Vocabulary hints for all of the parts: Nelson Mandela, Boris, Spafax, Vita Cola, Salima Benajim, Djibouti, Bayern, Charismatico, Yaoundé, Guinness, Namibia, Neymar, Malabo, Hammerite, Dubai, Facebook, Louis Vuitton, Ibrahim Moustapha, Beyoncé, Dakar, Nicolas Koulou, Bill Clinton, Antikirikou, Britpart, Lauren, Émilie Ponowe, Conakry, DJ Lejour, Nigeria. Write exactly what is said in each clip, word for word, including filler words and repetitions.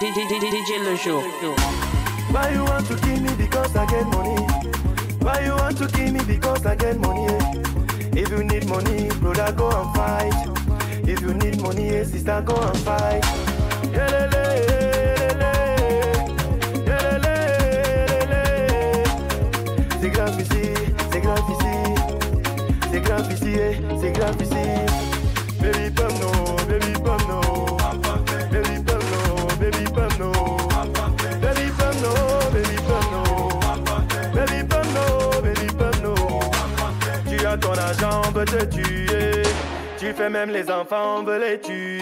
D J Lejour. Why you want to kill me because I get money? Why you want to kill me because I get money? If you need money, brother, go and fight. If you need money, sister, go and fight. C'est grave ici, c'est grave ici, c'est grave ici, c'est grave ici. Baby pump no, baby pump no, baby pump no, baby pump no, baby pump no, baby pump no, baby pump no, baby pump no. Tu as ton argent, on peut te tuer. Tu fais même les enfants, on veut les tuer.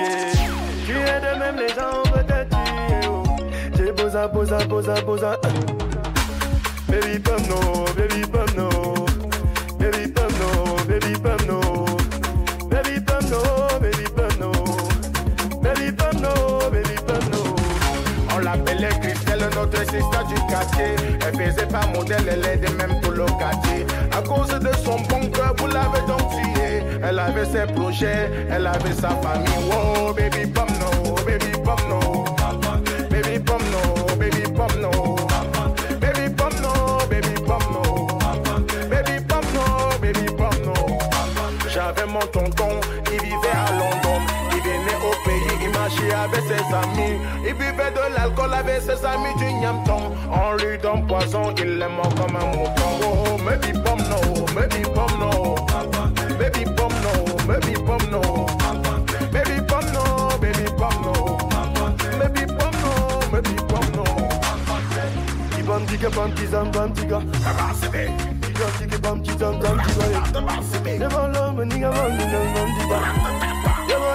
Tu aides même les gens, on veut te tuer. J'ai posa, posa, posa, posa. Baby pump no, baby pump no, baby pump no, baby pump no, baby pump no, baby pump no, baby pump no, baby pump no. On l'appelait Christelle, notre sister du quartier. Elle faisait pas modèle, elle aidait même tout le quartier. À cause de son bon cœur, vous l'avez donc tué. Elle avait ses projets, elle avait sa famille. Oh baby pump no, baby pump no, baby pump no, baby pump no. J'avais mon tonton, il vivait à Londres. Il venait au pays, il marchait avec ses amis. Il buvait de l'alcool avec ses amis du Niamton. On lui donne poison, il l'aime comme un mouton. Oh, baby pump no, baby pump no, baby pump no, baby pump no, baby pump no, baby pump no, baby pump no, baby pump no. Il bandiga, bandiga, bandiga. Ça va, c'est bien. Never love a nigga man, nigga man, diva. Never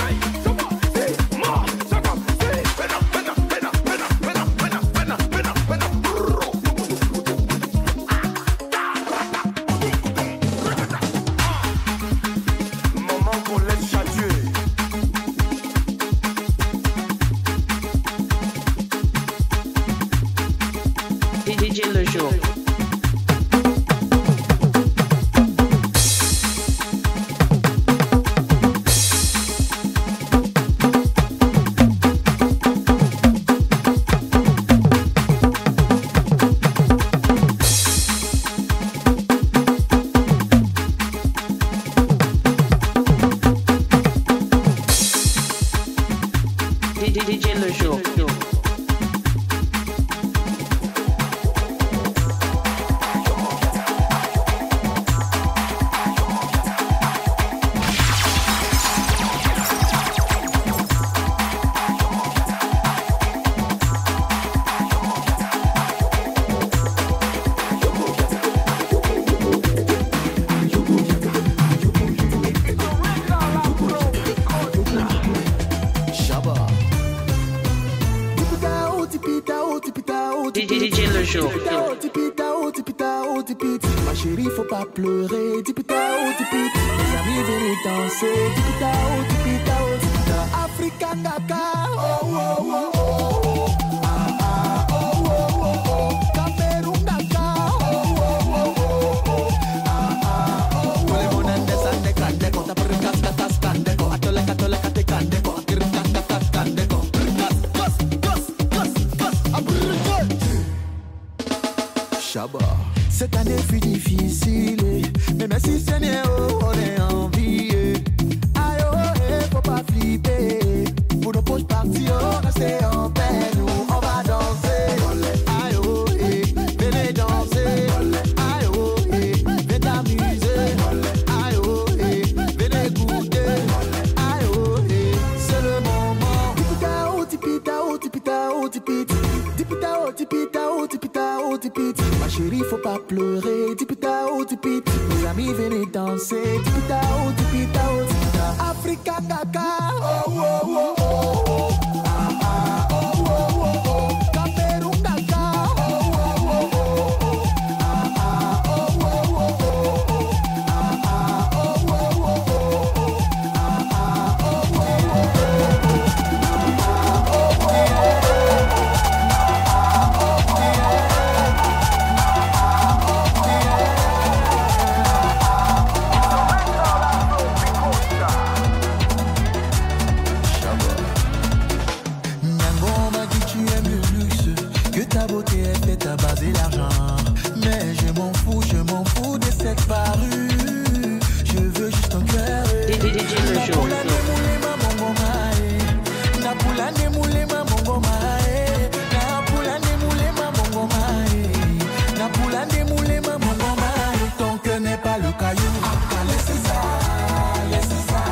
Hey, ma, shut up, hey, pena, pena, pena, pena, pena, pena, pena, pena, pena. Maman qu'on laisse chatuer. D J Lejour. D J Lejour. D J Lejour. Ma chérie, faut pas pleurer. Tipita, oh, tipita. Mes amis, venez danser. Tipita, oh, tipita, oh, tipita. Africa, kaka. Oh, oh, oh, oh, oh. Ah, ah, oh, oh, oh, oh. Cameroun, kaka. Oh, oh, oh, oh, oh. Ah, ah, oh, oh, oh, oh. Wole bonan de san de kandeko. Tapurri kas katas kandeko. Atole katole kate kandeko. Akirin kas katas kandeko. Kas, kas, kas, kas, kas. Abrrrr, kas. Cette année fut difficile, mais merci Seigneur, on est en vie. Aïe, oh, eh, faut pas flipper. Pour nos poches parties, on reste en paix. Nous, on va danser. Aïe, oh, eh, venez danser. Aïe, oh, eh, venez t'amuser. Aïe, oh, eh, venez goûter. Aïe, oh, eh, c'est le moment. Tipita, oh, tipita, oh, tipita, oh, tipita. Tipita, oh, tipita, oh, tipita, oh, tipita. Ma chérie, faut pas pleurer. Tipita, oh, tipita. Mes amis, venez danser. Tipita, oh, tipita, oh, tipita. Africa, kaka. Oh, oh, oh, oh, oh. Ah, ah, oh, oh, oh, oh. Cameroun, kaka. Oh, oh, oh, oh, oh. Ah, ah, oh, oh, oh, oh. Ah, ah, oh, oh, oh, oh. Ah, ah, oh, oh, oh, oh. Ah, ah, oh, oh, oh, oh. c'est ta base et l'argent. Mais je m'en fous, je m'en fous de cette parure. Je veux juste ton cœur. D J Lejour. Ton cœur n'est pas le caillou. Laissez ça, laissez ça.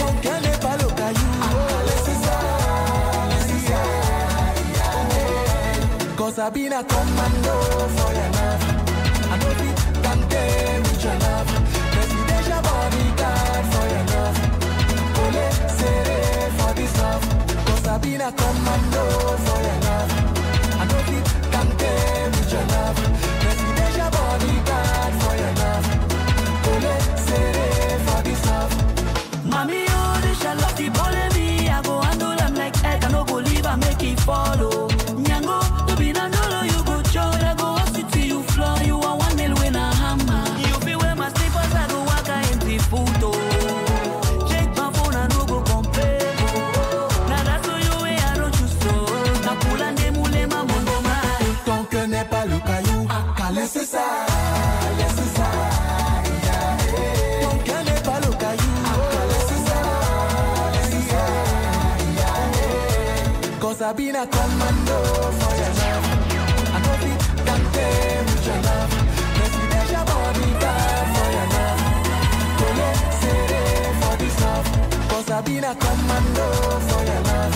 Ton cœur n'est pas le caillou. Laissez ça, laissez ça. Cause I've been a commando for your love. I know it can't take with your love. Cause you deja bodyguard for your love. Ole, seré for this love. Cause I've been a commando for your love. I know it can't take with your love. Bodyguard for your love. Let's say for this love. Mommy, oh, this shall love the ball in me. I go handle them like I cannot believe I make it follow. Nyango, to be done, you go chore. I go up to you floor. You are one mil when I hammer. You be where my slippers I go walk in the photo. Jake my phone and no go compare. Now that's who you way I don't choose so. Na pula ne mule ma mongo mai. Ton que n'est pas le caillou. Laissez ça, laissez ça, yeah, yeah. Ton cœur n'est pas le caillou. Laissez ça, laissez ça, yeah, yeah. Cause I've been a commando for your love. I know it can't take with your love. Cause you deja bodyguard for your love. Cole, seré for this love. Cause I've been a commando for your love.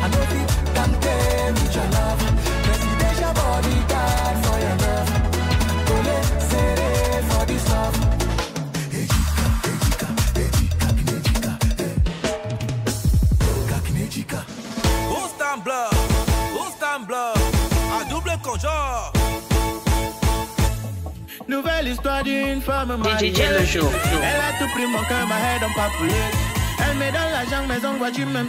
I know it can't take with your love. Cause you deja bodyguard for your love. For this love. Nouvelle histoire d'une femme mariée. Elle a tout pris mon cœur, ma head en papoulet. Elle me donne l'argent, mais on voit tu même.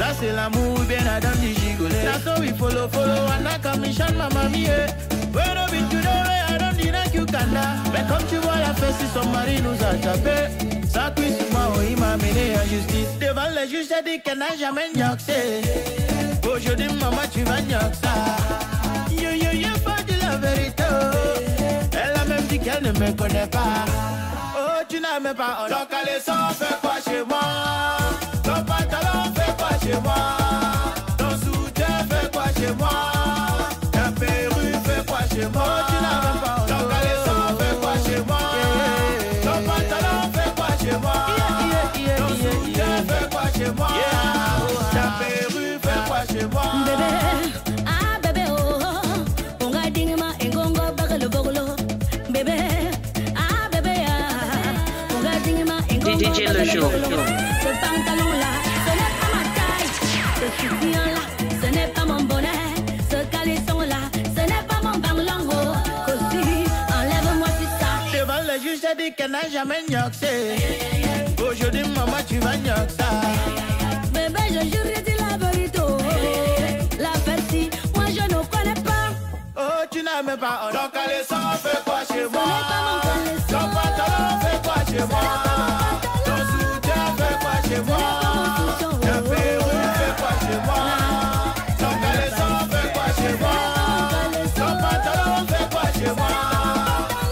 Ça c'est l'amour, bien la dame du gigolet. That's how we follow, follow, and I commission my mamie. When I be today mais comme tu vois la fesse, son mari nous a tapé. Sa cuisse moi, oh, il m'a mené à justice. Devant le juge, j'ai dit qu'elle n'a jamais nioxé. Aujourd'hui, maman, tu vas nioxer. Yo, yo, yo, pas de la vérité. Elle a même dit qu'elle ne me connaît pas. Oh, tu n'aimes pas. Donc, allez, ça, fais quoi chez moi. Ton pantalon, fais quoi chez moi. Ton soutien, fais quoi chez moi. Ta perruque, fais quoi chez moi. Oh, tu n'aimes pas. Chez moi, ta perruque, fais quoi chez moi. Bébé, ah bébé oh, on a dingé ma engongo bagolo bagolo. Bébé, ah bébé ah, on a dingé ma engongo bagolo bagolo. Ce pantalon là, ce n'est pas ma taille. Ce soutien là, ce n'est pas mon bonnet. Ce caleçon là, ce n'est pas mon banglango. Aussi, enlève-moi tout ça. Devant le juge, j'ai dit qu'elle n'a jamais nioxé. Aujourd'hui, maman, tu vas nioxer ça. Bébé, je jure, je dis la vérité. La petite, moi, je ne connais pas. Oh, tu n'aimes pas. Ton caleçon, fais quoi chez moi. Ton pantalon, fais quoi chez moi. Ton soutien, fais quoi chez moi. Ton perruque, fais quoi chez moi. Ton caleçon, fais quoi chez moi. Ton pantalon, fais quoi chez moi.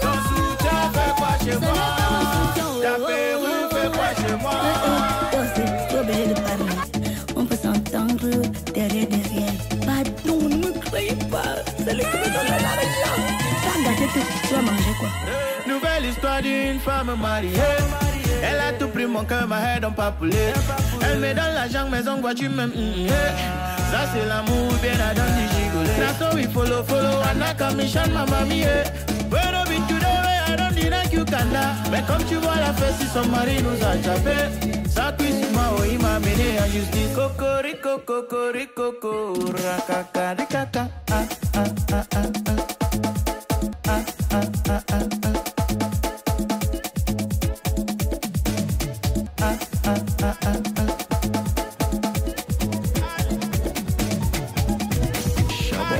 Ton soutien, fais quoi chez moi. On peut s'entendre derrière, derrière. Pardon, ne croyez pas. C'est le coup de la lame. Tu vas manger quoi? Nouvelle histoire d'une femme mariée. Elle a tout pris mon cœur, ma head en papoulet. Elle me donne l'argent, mais on voit tu même. Ça c'est l'amour, bien la donne du gigolet. That's how we follow, follow, and I commission my mamie. Where are we today? I don't need a cucanda. Mais comme tu vois la fesse, son mari nous a tapé. Sa cuisse m'a oh, il m'a mené à justice. Cocorico, cocorico, racaca, ricaca. Ah, ah, ah, ah, ah. Ah, ah, ah, ah, ah. Ah, ah, ah, ah, ah. Shabba.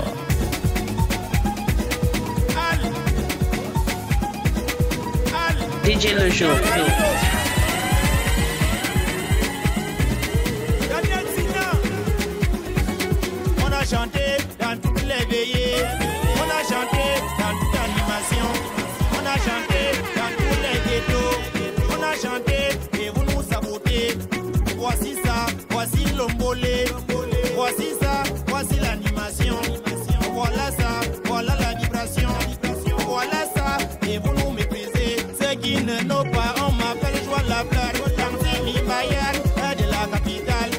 D J Lejour. Chanté Bayern, de la capitale.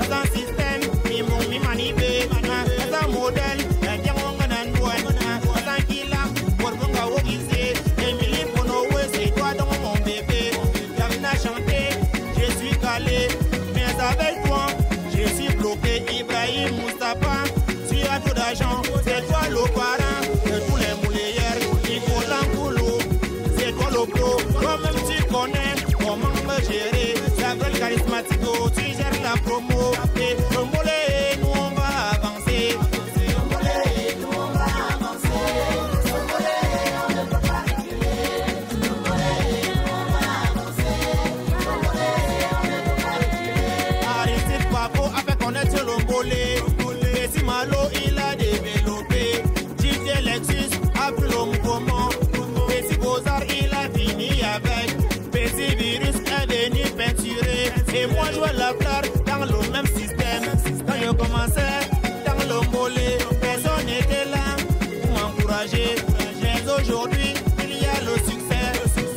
C'est un système, mi mon mi manipé. C'est un modèle, bien on gagne douane. C'est un killer, pour qu'on va au lycée. Émilie Ponowe, c'est toi dans mon bébé. J'arrive à chanter, je suis calé. Mais avec toi, je suis bloqué. Ibrahim Moustapha, tu as trop d'argent. C'est toi le parent de tous les moulayers. Nicolas Koulou, c'est toi le pro. Toi-même tu connais comment me gérer. J'appelle Charismatico, tu gères la promo. Et le mollet, nous on va avancer. Le mollet, nous on va avancer. Le mollet, on ne peut pas reculer. Le mollet, on va avancer. Le mollet, on ne peut pas reculer. Arrêtez de papo avec connaître le mollet. Mais si Malo il a développé, D J Lexus a pris le mouvement. Mais si Bozar il a fini avec. Petit virus est venu peinturer. Et moi je vois la fleur dans le même système. Quand je commençais dans le mollet, personne n'était là pour m'encourager. Mais aujourd'hui il y a le succès.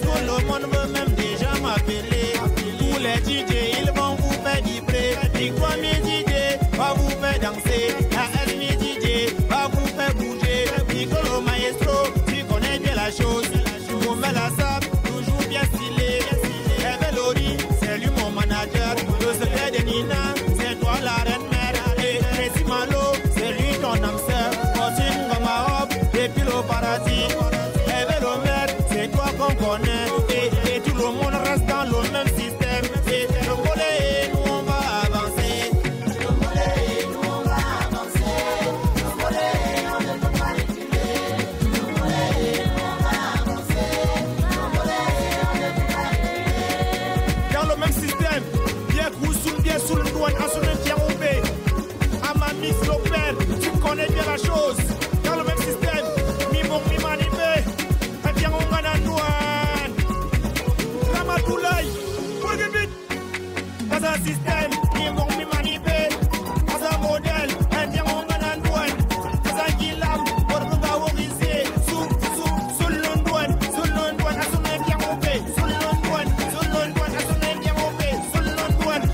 Tout le monde veut même déjà m'appeler. Tous les D J ils vont vous faire vibrer. Dis-moi mes D J va vous faire danser. La L M I D J va vous faire bouger. Dis que le maestro tu connais bien la chose. Tu vous mets la sape toujours bien stylé. Le secret de Nina, c'est toi la reine mère. Et Tracy Malo, c'est lui ton âme sœur. Continue dans ma robe, depuis le paradis. Et le maire, c'est toi qu'on connaît. Et, et tout le monde reste dans le même système. Et le mollet, nous on va avancer. Le mollet, nous on va avancer. Le mollet, on ne peut pas reculer. Le mollet, on va avancer. Le mollet, on ne peut pas reculer. Dans le même système. Sous le douane, à son infiamoubé, à ma mix l'opère, tu connais bien la chose. Dans le même système, mi bon, mi manipé, et bien on gagne à douane. Ramatoulaye, dans un système, mi bon, mi manipé, dans un modèle, et bien on gagne à douane. Dans un guillam, pour nous valoriser, sous, sous, sous le douane, sous le douane, à son infiamoubé, sous le douane, sous le douane, à son infiamoubé, sous le douane.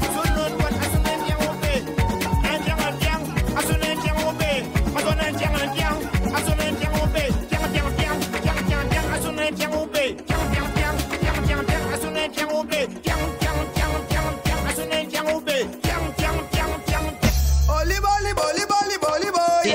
D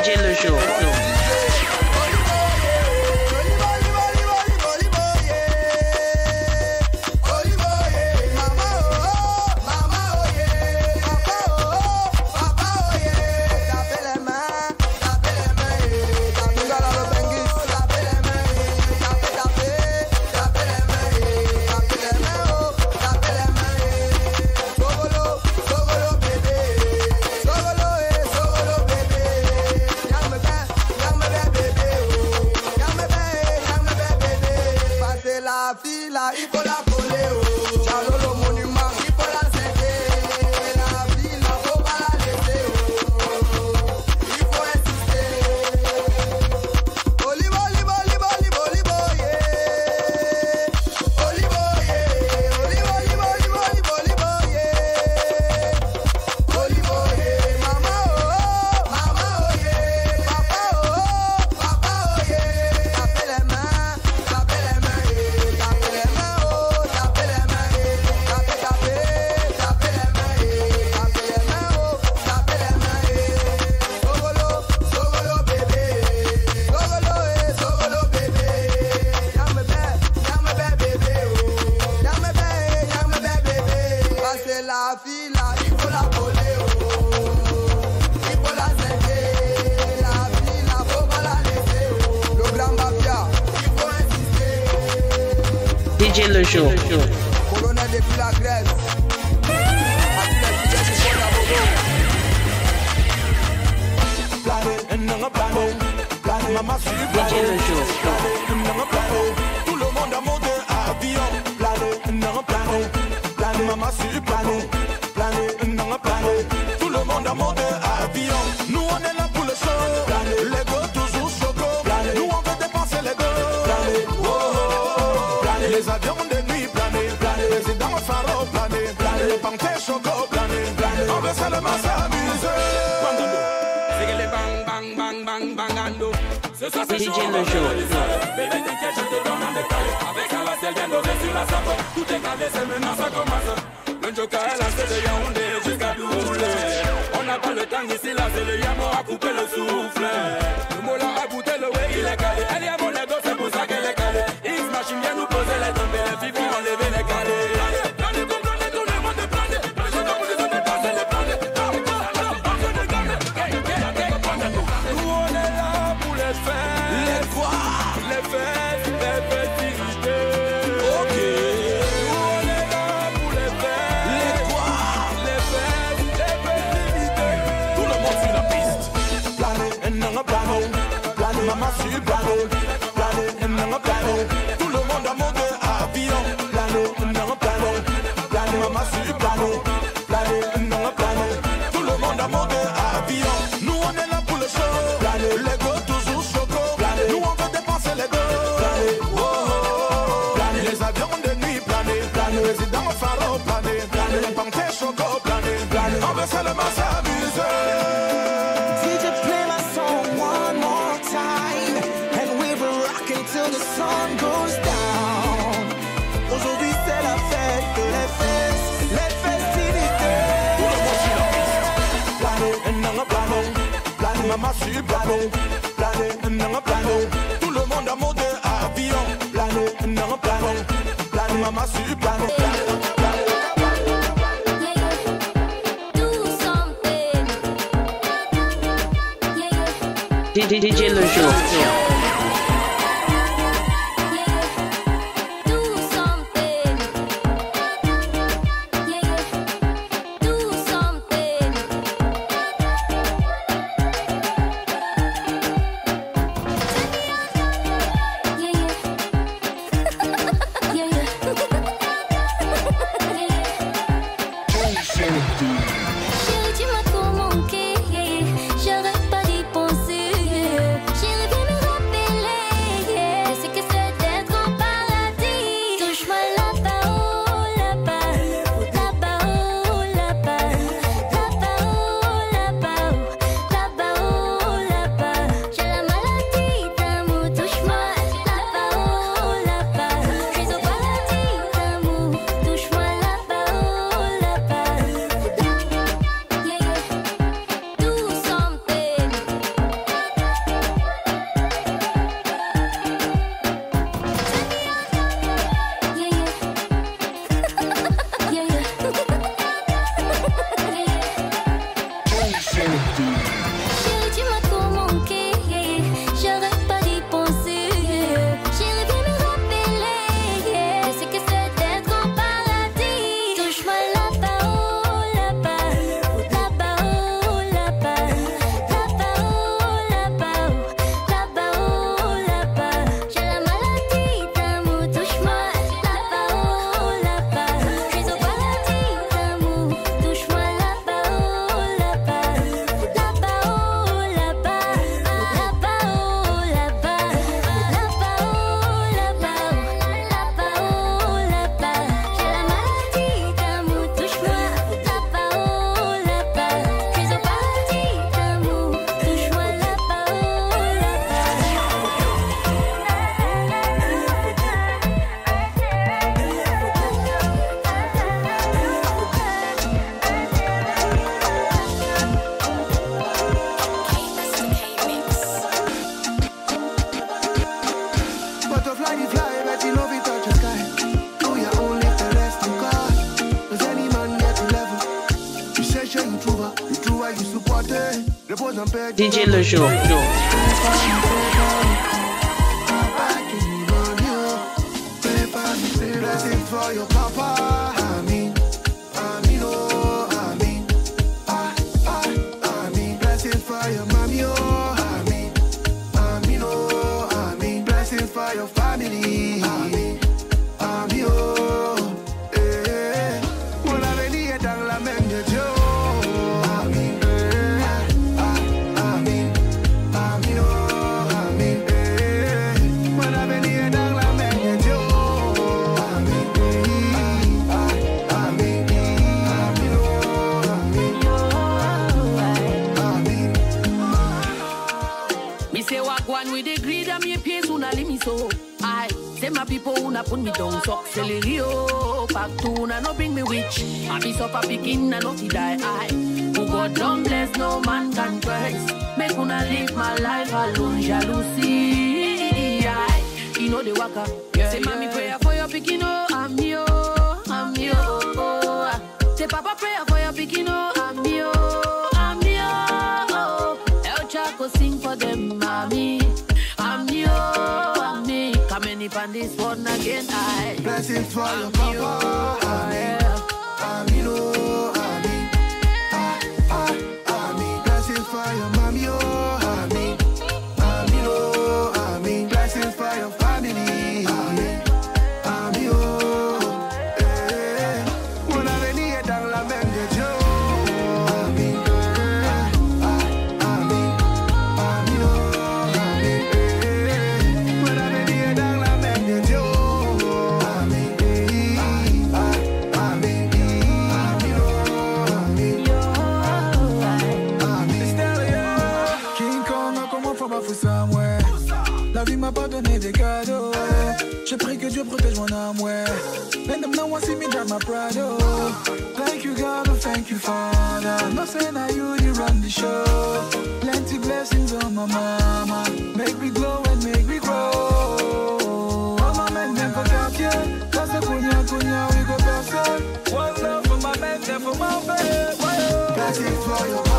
J Lejour. D J Lejour. Colonel depuis la Grèce. D J Lejour. Tout le monde a monté un avion. Plané, non, plané. Plané, maman sur plané. Plané, non, plané. Tout le monde a monté un avion. Nous on est là pour le show. Les gars toujours choco. Nous on veut dépenser les gars. Les avions de nuit planer, planer, les dames en pharo planer, planer. tes chocos planés, planés. On veut seulement s'amuser. Ce soir c'est D J Lejour. Baby t'inquiète, je te donne un détail. Avec un lacelle bien dosé sur la sape. Tout est calé, c'est maintenant ça commence. Le joker est lancé de Yaoundé jusqu'à Doulé. On n'a pas le temps ici, là c'est le Yamo à couper le souffle. Le mola a goûté le way, il est calé. Elle est à mon ego, c'est pour ça qu'elle est calée. X machine vient nous poser les tombées. Les filles vont enlever les calés. Maman sur plané, plané, non plané. Tout le monde a monté avion. Plané, non plané, plané. Maman sur plané, plané, non plané. Tout le monde a monté avion. Nous on est là pour le show. Plané, les go toujours choco. Plané, nous on veut dépenser les go. Plané, oh oh. Plané, les avions de nuit. Plané, plané, résident au pharaon. Plané, plané, les panthères choco. Plané, plané, on veut seulement s'amuser. Maman sur plané, plané, non plané. Tout le monde a monté avion. Plané, non plané, plané. Maman sur plané, plané. Do something. D J Lejour. D J Lejour. Una people who na put me down, suck celerio. Pack two na no bring me witch. I be so papi king na no fi die. I who God don't bless, no man can curse. Make una live my life alone, jealousy. I you know the waka. Yeah, say yeah. Mommy prayer for your picking, oh I'm yo, I'm yo. Oh. Say papa prayer for your picking, oh I'm yo, I'm yo. Oh. El Chaco sing for them, mommy. I'm yo. And this one again, I blessings for your papa. Amen. Amen. Amen. Amen. Amen. Blessings for your mommy. Amen. Amen. Amen. Blessings for your family. Amen. Amen. Una venida dans la main de Dieu. Amen. Amen. Amen. La vie m'a pas donné des cadeaux. J'ai pris que Dieu protège mon âme, ouais. And them no one see me drive my Prado. Thank you God, oh thank you Father. No say now you, you run the show. Plenty blessings on my mama. Make me glow and make me grow. All my men them forgot you. Cause the punya punya we go back. One love for my men them for my baby. That's it for your mama.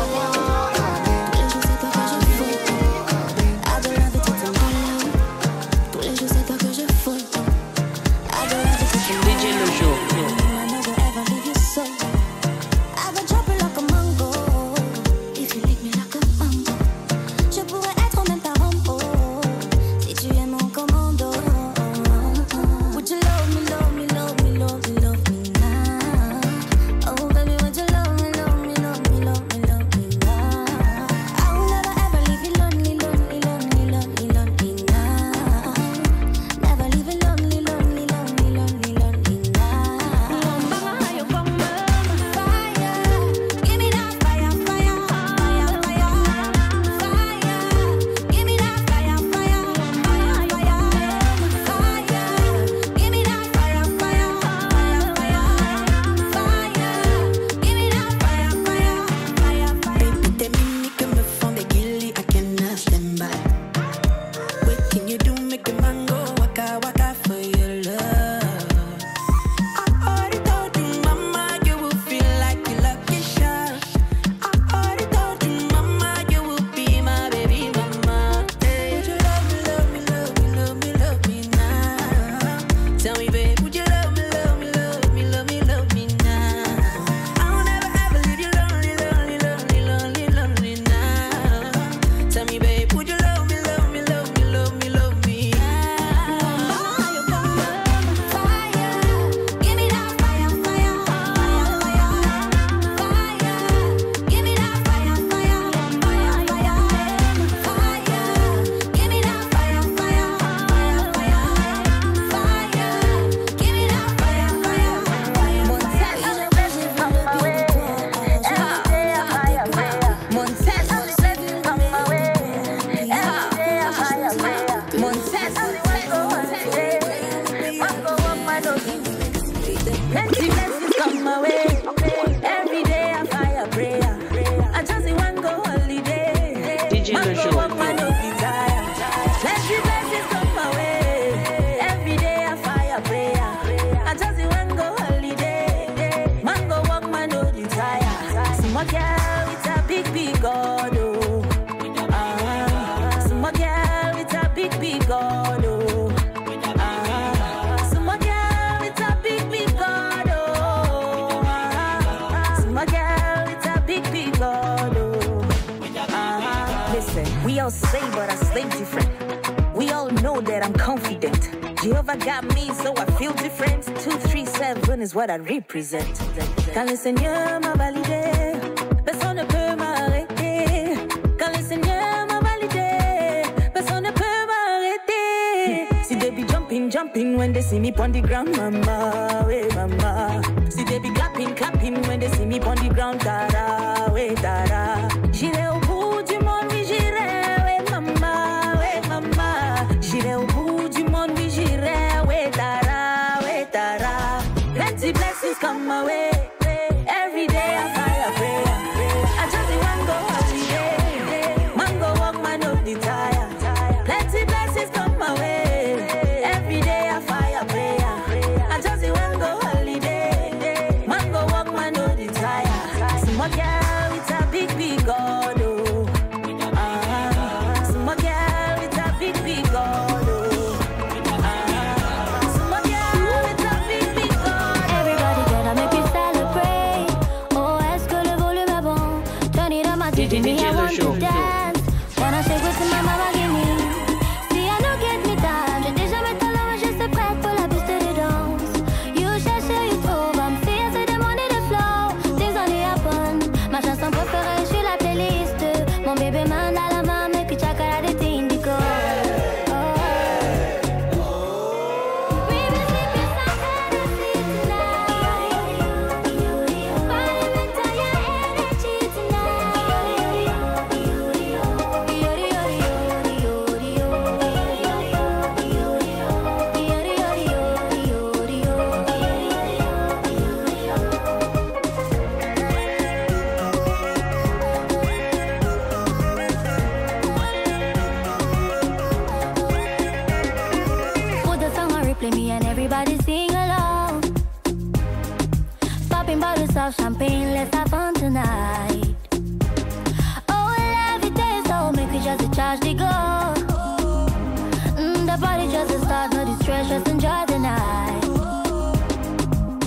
What I represent. Quand le Seigneur m'a validé, personne ne peut m'arrêter. Quand le Seigneur m'a validé, personne ne peut m'arrêter. Si they be jumping, jumping when they see me on the ground, mama, hey mama. Si they be clapping, clapping when they see me on the ground, tara, hey tara. J'irai au bout du monde, oui j'irai, hey mama, hey mama. J'irai au bout du monde, oui j'irai, hey. D J Lejour. Wanna say what's in my mama give me. Si I don't get me time, j'ai déjà mes talons et je suis prête pour la piste de danse. You cherche, you trouve, I'm fierce et demandez le flow. Things only happen. Ma chanson préférée, je suis la playlist. Mon bébé man à la main, mais puis chakara de tes indigo. Play me and everybody sing along. Popping bottles of champagne, let's have fun tonight. Oh, every day so make we just recharge the goal. Mm, the party just a start, no distress, just enjoy the night.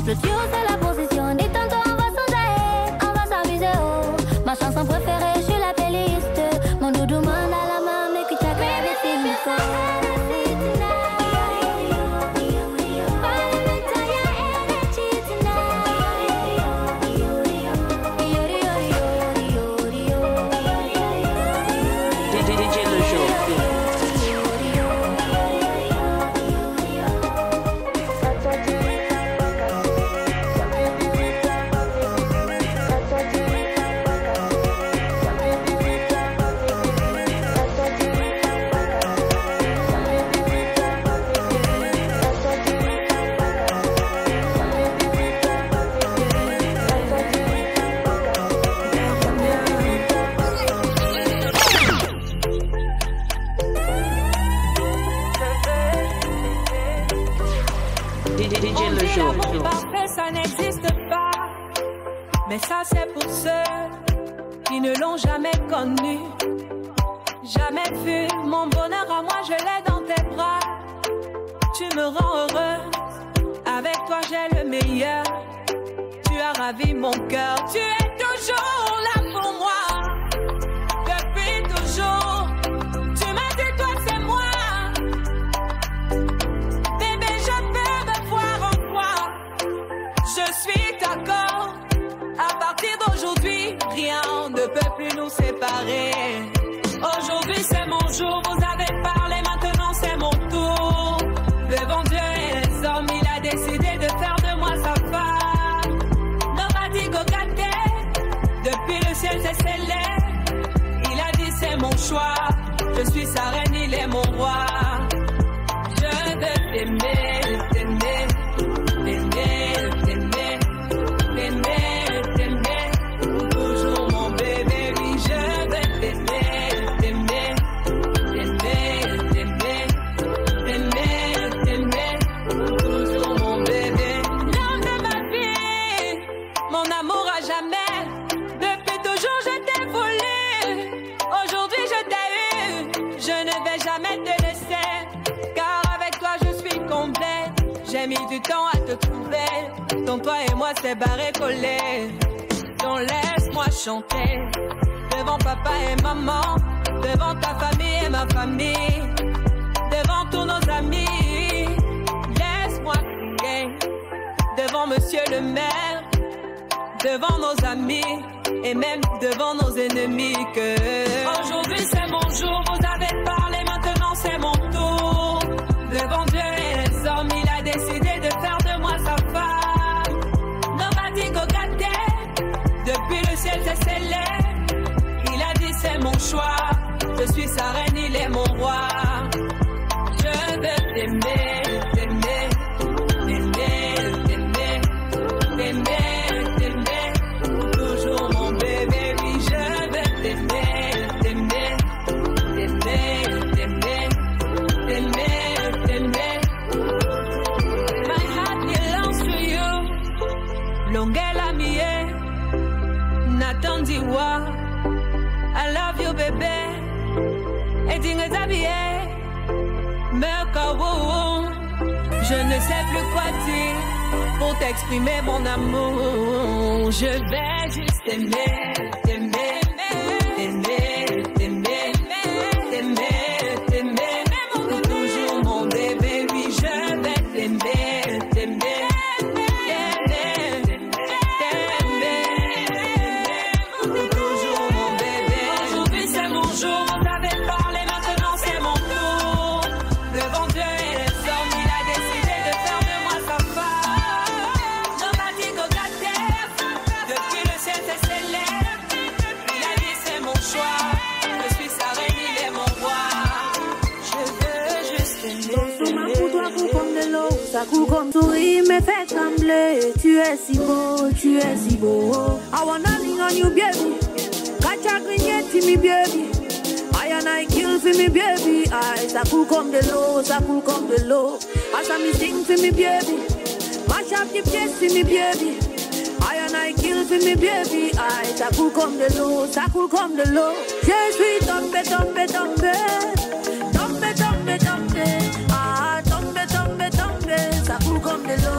Le duo c'est la position, et tantôt on va songer, on va s'amuser. Oh, ma chanson préférée, je suis la playlist. Mon doudou man à la main, make it check everything before. D J Lejour. On dit l'amour parfait, ça n'existe pas. Mais ça c'est pour ceux qui ne l'ont jamais connu, jamais vu. Mon bonheur à moi, je l'ai dans tes bras. Tu me rends heureuse, avec toi j'ai le meilleur. Tu as ravi mon cœur, tu es toujours là pour moi. Depuis toujours, tu m'as dit toi c'est moi. Je suis d'accord, à partir d'aujourd'hui, rien ne peut plus nous séparer. Aujourd'hui c'est mon jour, vous avez parlé, maintenant c'est mon tour. Le bon Dieu et les hommes, il a décidé de faire de moi sa femme. Nomadigo gâté, depuis le ciel c'est célèbre. Il a dit c'est mon choix, je suis sa reine, il est mon roi. Je veux t'aimer, t'aimer, t'aimer. J'ai mis du temps à te trouver. Dont toi et moi c'est barré collé. Donc laisse-moi chanter devant papa et maman, devant ta famille et ma famille, devant tous nos amis. Laisse-moi crier devant monsieur le maire, devant nos amis et même devant nos ennemis que aujourd'hui c'est mon jour, vous avez parlé, maintenant c'est mon tour. Devant Dieu et les hommes, il a décidé de faire de moi sa femme. Nomadigo gâté, depuis le ciel c'est célèbre. Il a dit c'est mon choix, je suis sa reine, il est mon roi. Je veux t'aimer, t'aimer, t'aimer, t'aimer, t'aimer, t'aimer, pour toujours mon bébé, oui je veux t'aimer, t'aimer, t'aimer, t'aimer, t'aimer. Longela mie, natandiwa. I love you, baby. Et dingue zabie, merkawo. Je ne sais plus quoi dire pour t'exprimer mon amour. Je vais juste t'aimer, t'aimer, t'aimer. ta cou comme souris me fait trembler. Tu es si beau, tu es si beau. I wanna lean on you, baby. Catch a green yet for me, baby. I and I kill for me, baby. I ça coule comme de l'eau, ça coule comme de l'eau. I ça me sing for me, baby. Mash up the place for me, baby. I and I kill for me, baby. I ça coule comme de l'eau, ça coule comme de l'eau. Je suis tombé, tombé, tombé, tombé, tombé, tombé. Je suis tombé, tombé, tombé.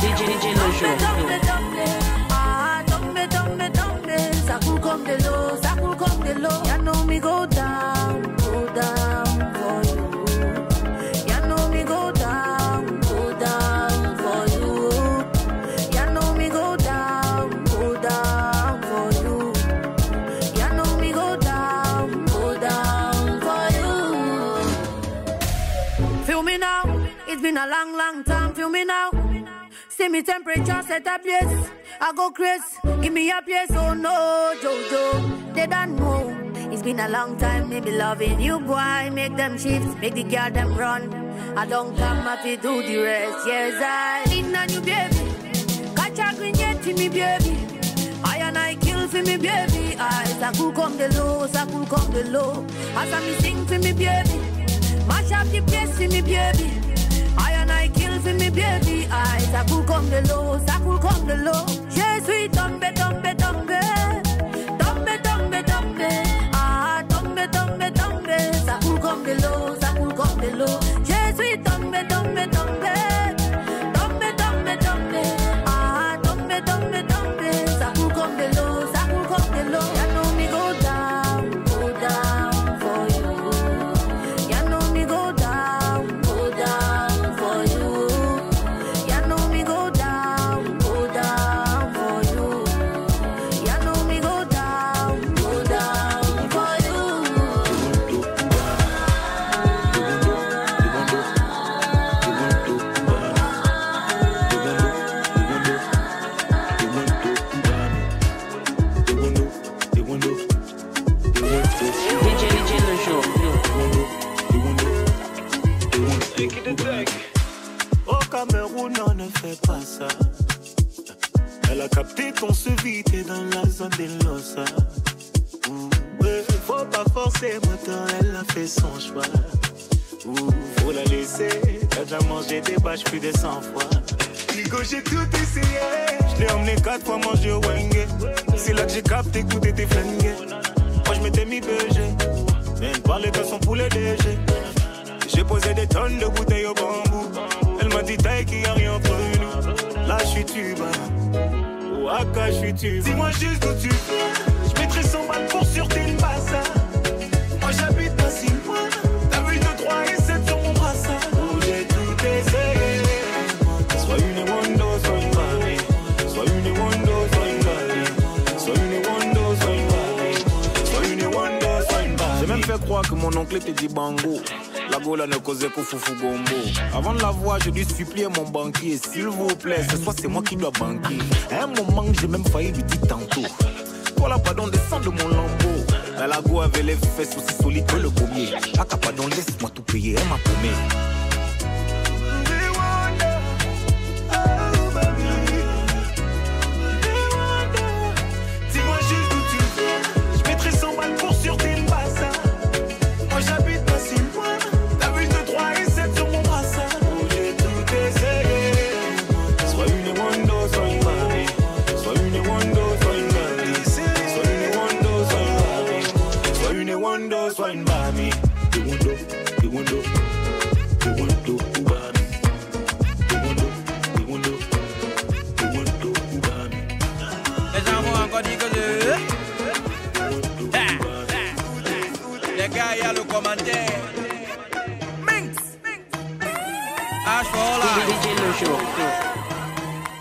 D J, D J Lejour. Tombé, tombé, ah, tombé, tombé, tombé. Ça coule comme de l'eau, ça coule comme de l'eau. You know me go down, go down for you. You know me go down, go down for you. You know me go down, go down for you. You know me go down, go down for you. Feel me now. It's been a long, long time, feel me now. See me temperature set a place. I go crazy, give me a place. Oh no, Jojo, they don't know. It's been a long time, they be loving you, boy. Make them shift, make the girl them run. I don't come up to do the rest. Yes, I lean on you, baby. Catch a green yet to me, baby. I and I kill for me, baby. I ça coule comme de l'eau, ça coule comme de l'eau. I ça me sing for me, baby. Mash up the place for me, baby. I and I kill for me, baby. I ça coule comme de l'eau, ça coule comme de l'eau. Je suis tombé, tombé, tombé, tombé, tombé, tombé. Ah, tombé, tombé, tombé. Ça coule comme de l'eau, ça coule comme de l'eau. Je suis tombé, tombé, tombé, tombé, tombé, tombé. Ah, tombé, tombé, tombé. Ça coule comme de l'eau, ça coule comme de l'eau. You know me go down, go down for you. You know me go down, go down. Plus de cent fois. Nico, j'ai tout essayé. Je l'ai emmené quatre fois manger au Wenge. C'est là que j'ai capté que t'étais flingué. Moi, je m'étais mis B G. Mais elle parlait de son poulet léger. J'ai posé des tonnes de bouteilles au bambou. Elle m'a dit, taille qu'il n'y a rien entre nous. Là, je suis tuba. Waka, je suis tuba. Dis-moi juste où tu veux. Je mettrai cent balles pour sur tes passes. Moi, j'habite à six mois. T'as vu de trois et sept sur mon brassard. Oh, j'ai tout essayé. Crois que mon oncle était dit bango. La gola ne causait qu'au foufou gombo. Avant de la voir, j'ai dû supplier mon banquier. S'il vous plaît, ce soir c'est moi qui dois banquer. À un moment, j'ai même failli lui dire tantôt. Toi là, pardon, descends de mon lambeau. La lago avait les fesses aussi solides que le pommier. Ah, pardon, laisse-moi tout payer, elle m'a promis.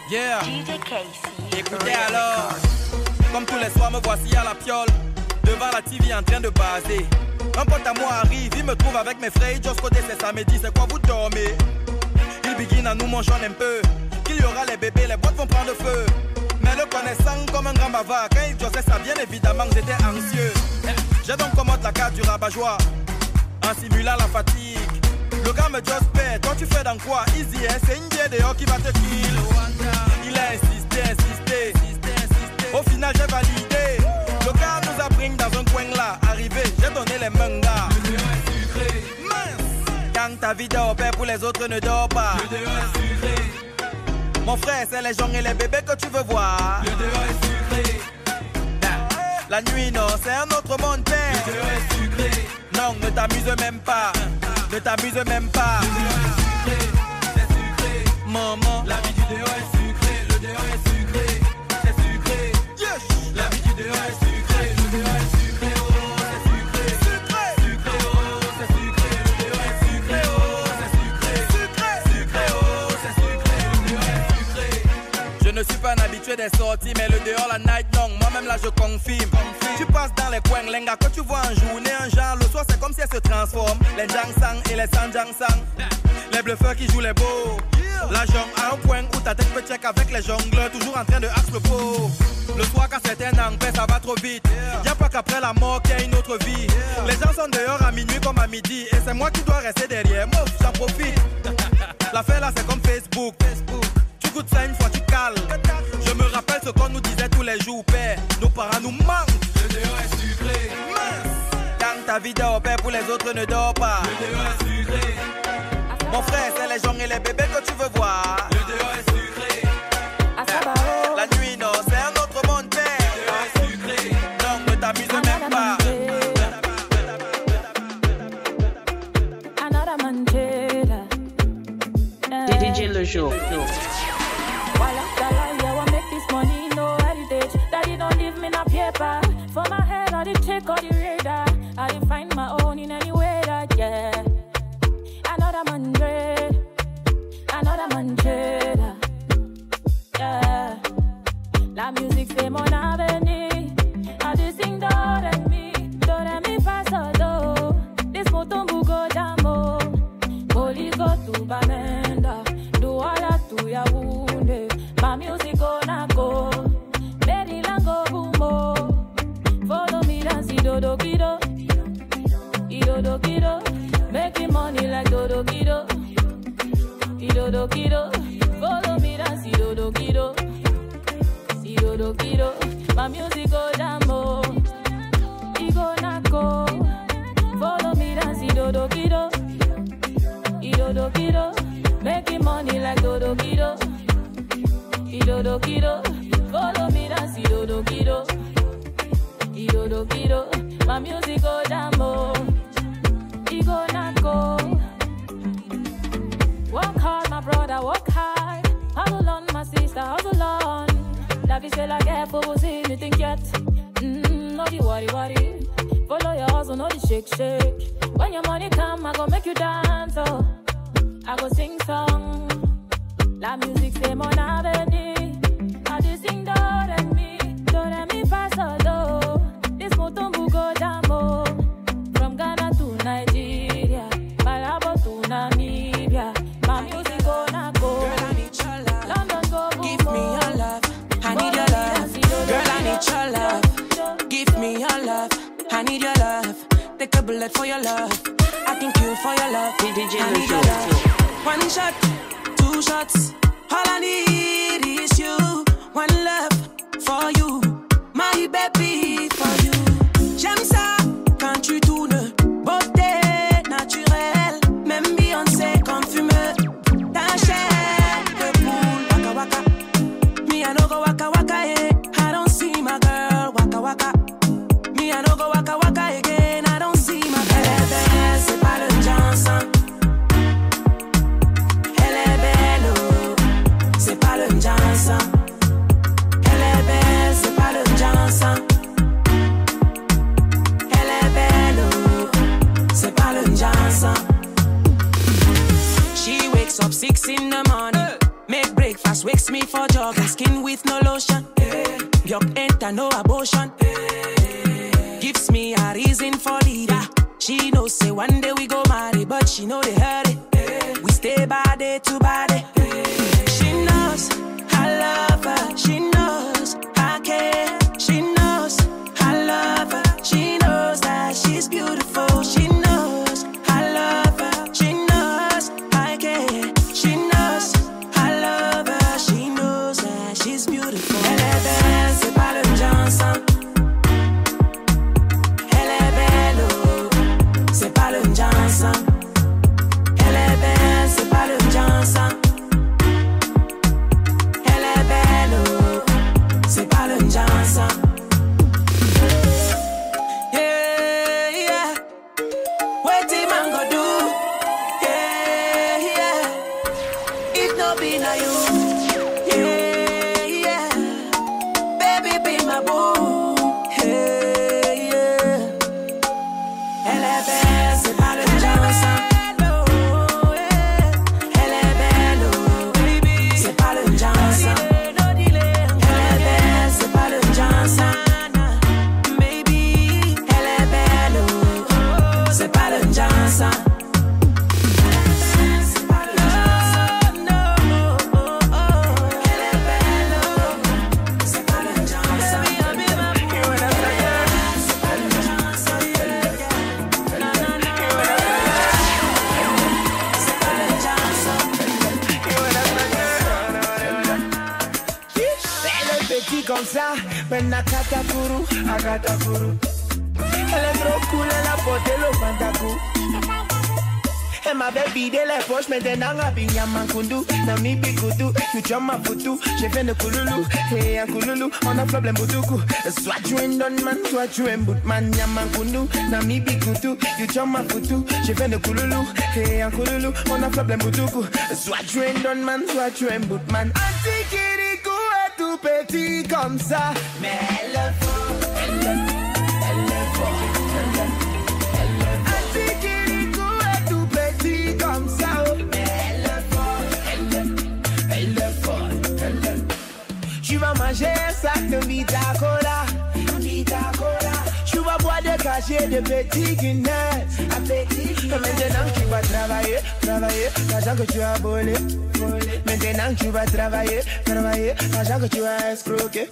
Yeah. Écoutez alors. Comme tous les soirs me voici à la piole, devant la T V en train de baser. Un pote à moi arrive, il me trouve avec mes frères. Just côté c'est samedi, c'est quoi vous dormez? Il begin à nous manger un peu. Qu'il y aura les bébés, les boîtes vont prendre feu. Mais le connaissant comme un grand bavard, quand il josait ça bien évidemment j'étais anxieux. J'ai donc commandé la carte du rabat-joie. en simulant la fatigue. Le gars me just pay, toi tu fais dans quoi? Easy, hein? C'est une dehors qui va te kill. Il a insisté, insisté, au final j'ai validé. Le gars nous a pris dans un coin là, arrivé, j'ai donné les mangas. Le dehors est sucré, mince. Quand ta vie dort, père pour les autres ne dors pas. Le dehors est sucré. Mon frère, c'est les gens et les bébés que tu veux voir. Le dehors est sucré. La nuit, non, c'est un autre monde, père. Le dehors est sucré. Non, ne t'amuse même pas. Ne t'amuse même pas. Le dehors est sucré, c'est sucré. Maman, la vie du dehors est sucrée. Le dehors est sucré, c'est sucré. Yes. La vie du dehors est sucrée. Le dehors est sucré, oh, c'est sucré. Sucré, sucré, oh, c'est sucré. Le dehors est sucré, oh, c'est sucré. Sucré, sucré, oh, c'est sucré. Le dehors est sucré. Je ne suis pas un habitué des sorties, mais le dehors la night long, moi-même là je confirme. Tu passes dans les coins, linga, quand tu vois en journée un genre, le soir c'est comme si elle se transforme. Les Jangsang et les Sanjangsang, les bluffeurs qui jouent les beaux. La jungle à un point où ta tête peut check avec les jongleurs, toujours en train de hack le pot. Le soir quand c'est un anglais ça va trop vite, y'a pas qu'après la mort qu'il y a une autre vie. Les gens sont dehors à minuit comme à midi, et c'est moi qui dois rester derrière, moi j'en profite. L'affaire là c'est comme Facebook, tu goûtes ça une fois tu cales. Je me rappelle ce qu'on nous disait tous les jours, père, nos parents nous manquent. Le dehors est sucré, mince. Quand ta vie dort, père, pour les autres ne dors pas. Le dehors est sucré. Mon frère, c'est les gens et les bébés que tu veux voir. Le dehors est sucré. La nuit, non, c'est un autre monde, père. Le dehors est sucré. Donc ne t'amuse même pas. D J Lejour. For my head, I did check on the radar. I did find my own in any weather, yeah. Another man dread, another man dread, yeah. La musique c'est mon avenir. I did sing do re mi, do re mi fa so do. This motombu go damo, boli go tu bamenda, do ala tu ya wunde. My music go na go, baby lango bumbo. Follow me dance, dodo kido, dodo kido, making money like dodo kido, dodo kido. Follow me dance, dodo kido, dodo kido. My music go damo, go nako. Follow me dance, dodo kido, dodo kido, making money like dodo kido, dodo kido. Follow me dance, dodo kido. Ido do my music go damo, ego nako. Work hard, my brother, work hard. Hustle on, my sister, hustle on. Love is like careful, we'll see me think yet. Mmm, no be worry, worry. Follow your hustle, no be shake, shake. When your money come, I go make you dance, oh. I go sing song. La music c'est mon avenir. I do sing do re mi, do re mi fa so do. This motombu go damo, from Ghana to Nigeria, Malabo to Namibia, my music go na go. Girl, I need your love. London go boom. Give me your love, I need your love. Girl, I need your love. Give me your love, I need your love. Take a bullet for your love, I can kill for your love. I need your love. One shot, two shots, all I need is you. One love for you, my baby for you. J'aime ça quand tu tournes, beauté naturelle. Même Beyoncé comme fumeux, ta chair de poule. Waka waka, me I no go waka waka, eh. I don't see my girl, waka waka. Me I no go waka waka again, I don't see my girl. Elle est belle, c'est pas le Johnson. Elle est belle, oh, c'est pas le Johnson. Elle est belle, c'est pas le Johnson. She wakes up six in the morning, uh, make breakfast, wakes me for jog. Skin with no lotion, yuck uh, enter no abortion. Uh, gives me a reason for leader. She knows say one day we go marry, but she know they hurry. Uh, we stay by day to by day. Uh, she knows I love her. She knows I care. She knows I love her. She knows that she's beautiful. She knows. qui comme ça, ben akatakuru, akatakuru. Elle est trop cool, elle a porté le pantakou. Elle m'avait vidé les poches, maintenant la binya mankundu. Nami bikutu, tu tiens ma photo. J'ai fait le kouloulou, et un kouloulou, on a problème boutoukou. Soit tu es un don man, soit tu es un boutman, yamankundu. Nami bikutu, tu tiens ma photo. J'ai fait le kouloulou, et un kouloulou, on a problème boutoukou. Soit tu es un don man, soit tu es un boutman. Antikirikou est tout petit comme ça, mais elle le faut, elle le faut. Tu vas manger un sac de Vita Cola, Vita Cola. Tu vas boire des cachets de petits Guinness, petits Guinness. Maintenant tu vas travailler, travailler, l'argent que tu as volé, volé. Maintenant tu vas travailler, travailler, l'argent que tu as escroqué.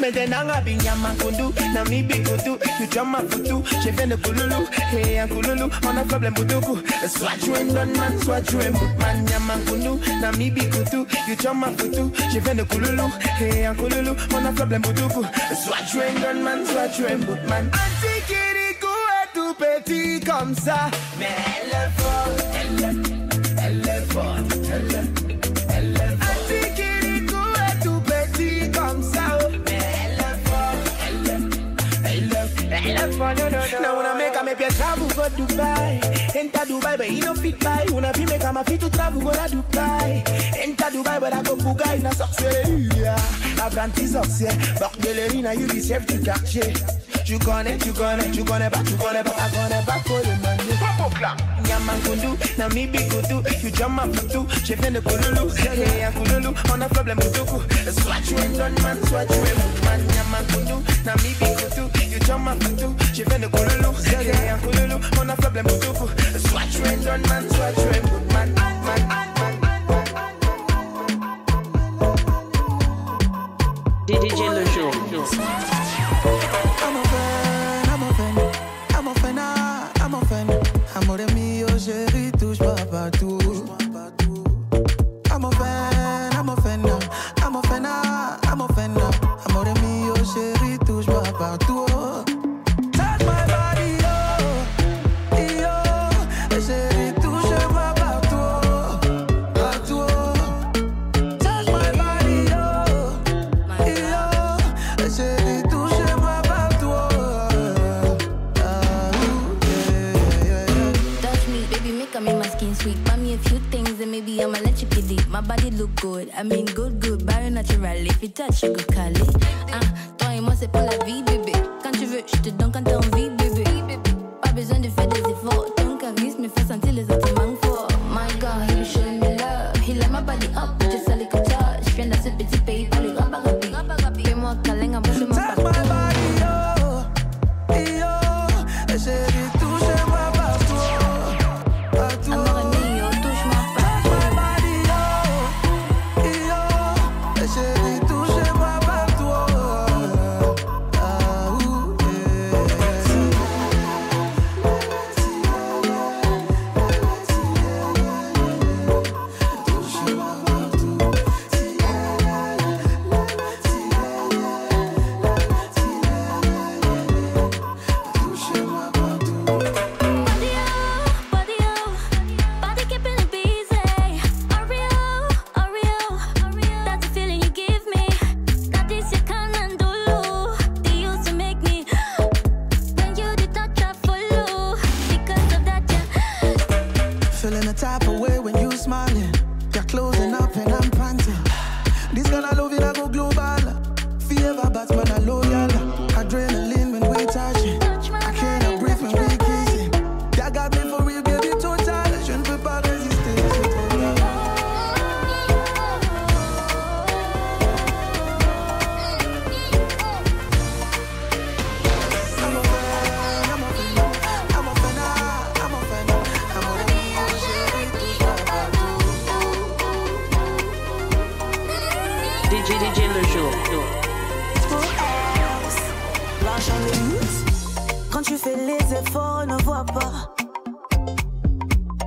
Maintenant la binya mankundu, nami bikutu, tu tiens ma photo. J'ai fait le kouloulou, et un kouloulou, on a problème boutoukou. Soit tu es un don man, soit tu es un boutman, yamankundu, nami bikutu, tu tiens ma photo. J'ai fait le kouloulou, et un kouloulou, on a problème boutoukou. Soit tu es un don man, soit tu es un boutman. Antikirikou est tout petit comme ça, mais elle est forte, elle est, elle est forte, elle est, elle est forte. Antikirikou est tout petit comme ça. No, no, no. Now when I make a make a travel go Dubai, enter Dubai but he no fit buy. When I be make a fit to travel go to Dubai, enter Dubai but I go Buga in a sorcellerie. Apprenti sorcier, bordellerie na you be chef du quartier. Tu connais, tu connais, tu connais pas, tu connais pas, tu connais pas pour le money. Papa clap. Nyamankundu, nami bikutu, you jump my photo. J'ai fait le kouloulou, j'ai un kouloulou, on a problème boutoukou. Soit tu es don man, soit tu es boutman. Nyamankundu, nami bikutu, you jump my photo. J'ai fait le kouloulou, j'ai un kouloulou, on a problème boutoukou. Soit tu es don man, soit tu es boutman. D J Lejour. My body look good, I mean good, good, bare naturally. If you touch, you go calé. Ah, toi et moi, c'est pour la vie, bébé. Quand tu veux, je te donne quand t'as envie, bébé. Pas besoin de faire des efforts. Ton charisme me fait sentir les autres manques forts. My God, he showing me love. He let my body up, just a little touch. Je viens dans ce petit pays pour le grand parapluie. Fais-moi câlin, embrasse mon parapluie.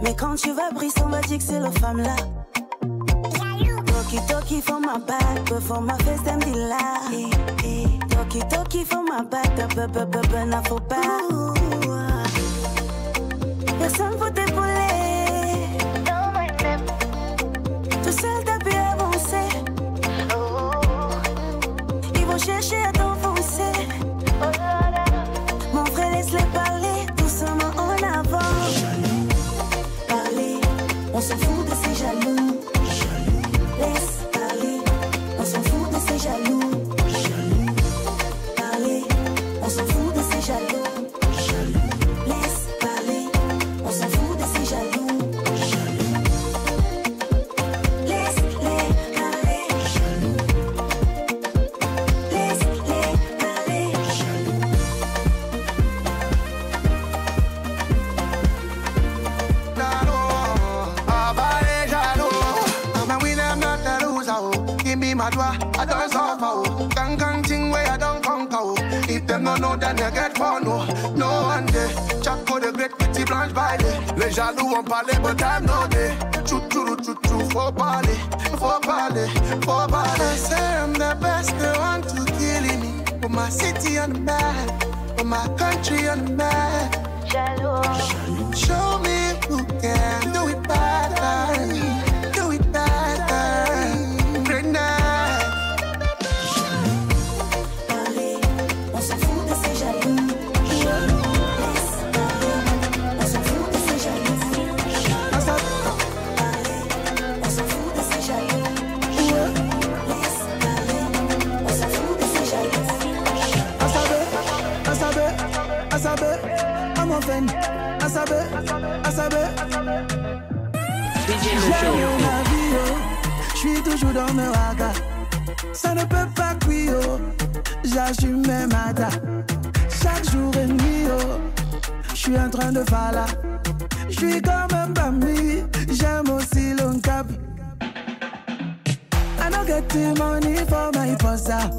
Mais quand tu vas briser, on va dire que c'est la femme là. Ok, Talkie for my back, but for my face them the lie. Talkie talkie for my back, but but but but not for back. Personne pour t'épauler. Tout seul t'as pu avancer. Ils vont chercher à t'enfoncer. Mon frère laisse-les parler, doucement en avant. Parler, on s'en fout de ces jaloux. Laisse parler, on s'en fout de ces jaloux. Jaloux. Parler, on s'en fout de ces jaloux. Jaloux. Laisse parler, on s'en fout de ces jaloux. Jaloux. Laisse-les parler. Jaloux. Laisse-les parler. Jaloux. Jaloux. Ah bah les jaloux. I'm a winner, not a loser. Give me my dwa, I don't suffer. Gang gang ting way, I don't conquer. If them no know, then they get one. No one day. Chaco the great, petit blanche baile. Les jaloux ont parlé, but I'm no day. Chou chou chou chou, faut parler, faut parler, faut parler. They say I'm the best, they want to kill me. For my city on the map, for my country on the map. Jaloux. Show me who can do it better. J'suis toujours dans mes ragas, ça ne peut pas cuire, oh. J'assume mes matas. Chaque jour et nuit, oh. J'suis en train de faire là. J'suis comme un bambi, j'aime aussi long cap. I don't get the money for my posa.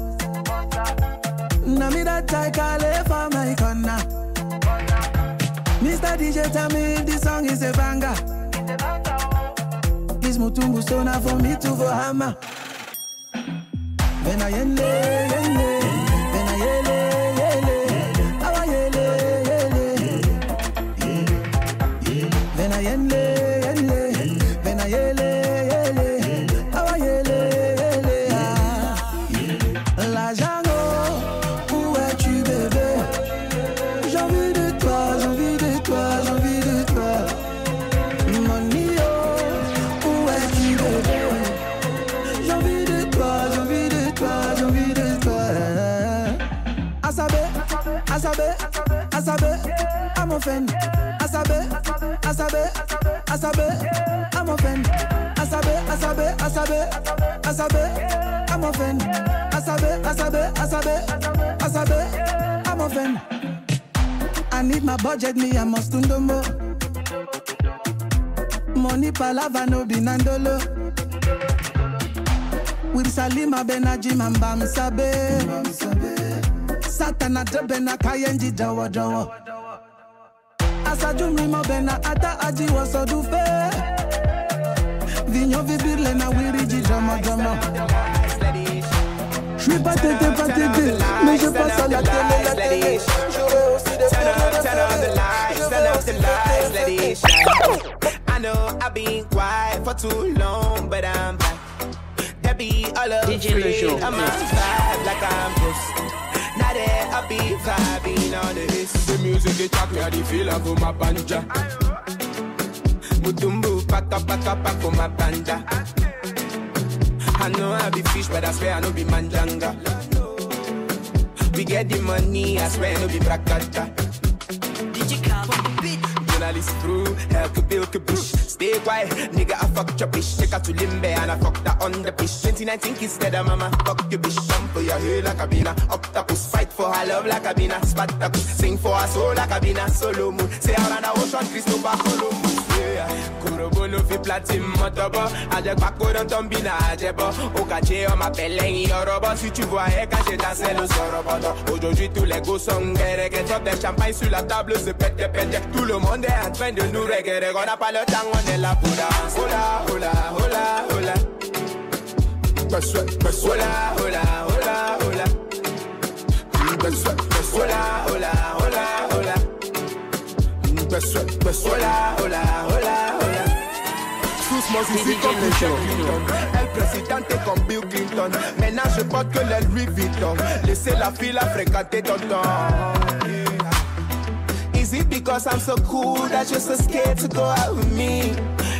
No me that I call it for my corner. Mister D J tell me this song is a banger. Mutumbu sona for me to go hammer. Vena yele yele, vena yele yele, awa yele yele, vena yele yele, vena yele yele, awa yele yele. La Django, où es-tu bébé? J'ai envie de toi, j'ai envie de toi, j'ai envie de toi. Mon Asabe, Asabe, I'm a fan. Asabe, Asabe, Asabe, I'm a fan. Asabe, Asabe, Asabe, Asabe, I'm a fan. Asabe, Asabe, Asabe, Asabe, I'm a fan. I need my budget, me I must do more. Money palava no binandolo. With Salima Benajim and Bam Sabe. Satana debena kayenji jawa jawa. Asajumi mabena ata aji wasodufe. Vinyo vibirle na wiriji jama jama. J'suis pas tété pas tété, mais je passe à la télé la télé. J'aurai aussi des filles de la. I know I've been quiet for too long, but I'm back. They be all of free, I'm on fire like I'm pissed. Now there I be vibing on this. The music they talk me I the feeling for my banja. Mutumbu paka paka paka for my banja. I know I be fish but I swear I no be manjanga. We get the money I swear I no be brakata. D J Cam on the beat. Journalist crew help to build the bush. Stay quiet nigga I fuck your bitch. Take her to Limbe and I fuck that on the bitch. Twenty nineteen kids dead mama fuck your bitch. Jump for your hair like a bina. Octopus fight for her love like a bina. Spartacus sing for her soul like a bina. Solo moon say around the ocean Christopher Columbus. Yeah Kurobolo fi platin motobo. Ajek bako don tombina ajebo. Okache on m'appelle en yorobo. Si tu vois eka j'ai dansé le sorobodo. Aujourd'hui tous les gosses sont guerre. Que drop des champagnes sur la table se pète de pète. Tout le monde est en train de nous regarder. On n'a pas le temps on est là pour danser. Hola hola hola hola. El presidente con Bill Clinton. Maintenant je porte que les Louis Vuitton. Laissez la file à fréquenter tonton. Is it because I'm so cool that you're so scared to go out with me?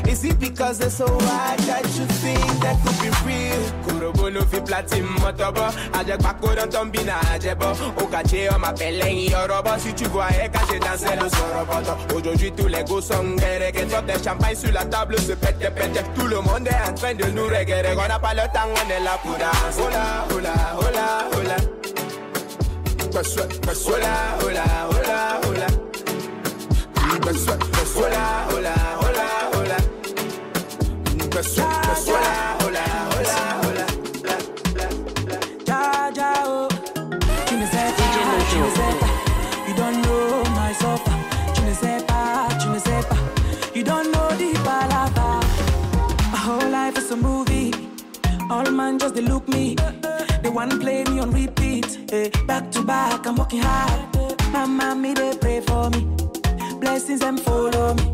Is it because they're so hard that you think that could be real? Kurobolo fi platim motobo. Ajak bako dans ton bina ajebo. Au caché on m'appelle un yorobo. Si tu voyais quand j'ai dansé le soroboto. Aujourd'hui tous les gosses sont reggae. Top des champagnes sur la table se pète pète. Tout le monde est en train de nous reggae. On n'a pas le temps, on est là pour danser. Hola, hola, hola, hola. Hola, hola, hola, hola. Hola, hola, hola. Hola, hola, hola, hola, ja, ja, oh. Tu ne sais pas, tu ne sais pas. You don't know my sofa. Tu ne sais pas, tu ne sais pas. You don't know the palava. My whole life is a movie. All man just they look me. They wanna play me on repeat. Hey, back to back, I'm working hard. My mommy they pray for me. Blessings and follow me.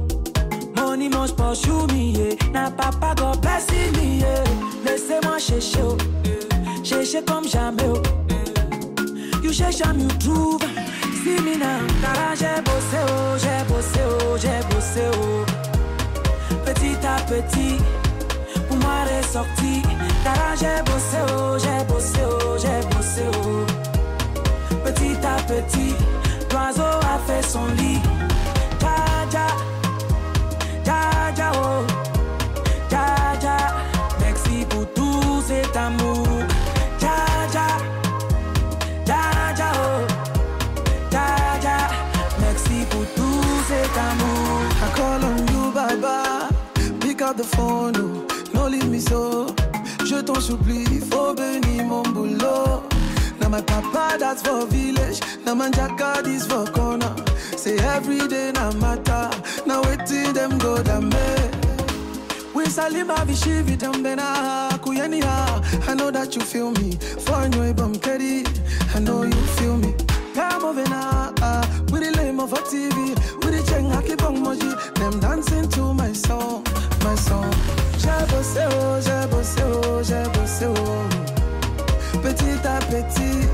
Money must pursue me, yeah. Now papa God blessing me, yeah. Laissez-moi chercher, oh. Chercher comme jamais, oh. You cherche à me trouver. See me now, car j'ai bossé, oh. J'ai bossé, oh. J'ai bossé, oh. Petit à petit, pour moi ressorti. Car j'ai bossé, oh. J'ai bossé, oh. J'ai bossé, oh. Petit à petit, l'oiseau a fait son lit. Ja, ja. Ja, ja, oh, ja, ja, merci pour tout cet amour. Ja, ja, ja, ja, oh, ja, ja, merci pour tout cet amour. I call on you, baba, pick up the phone, no, no leave me so. Je t'en supplie, faut bénir mon boulot. Now my papa, that's for village. Now my jacka, this for corner. Say every day, na matter. Now waiting them go dame. We salima vishivi dambena kuyaniha. I know that you feel me. For new bum keri, I know you feel me. Come over now, with the lame of a T V, with the cheng haki bong moji. Them dancing to my song, my song. Jabose oh, jabose oh, jabose oh. Petit à petit,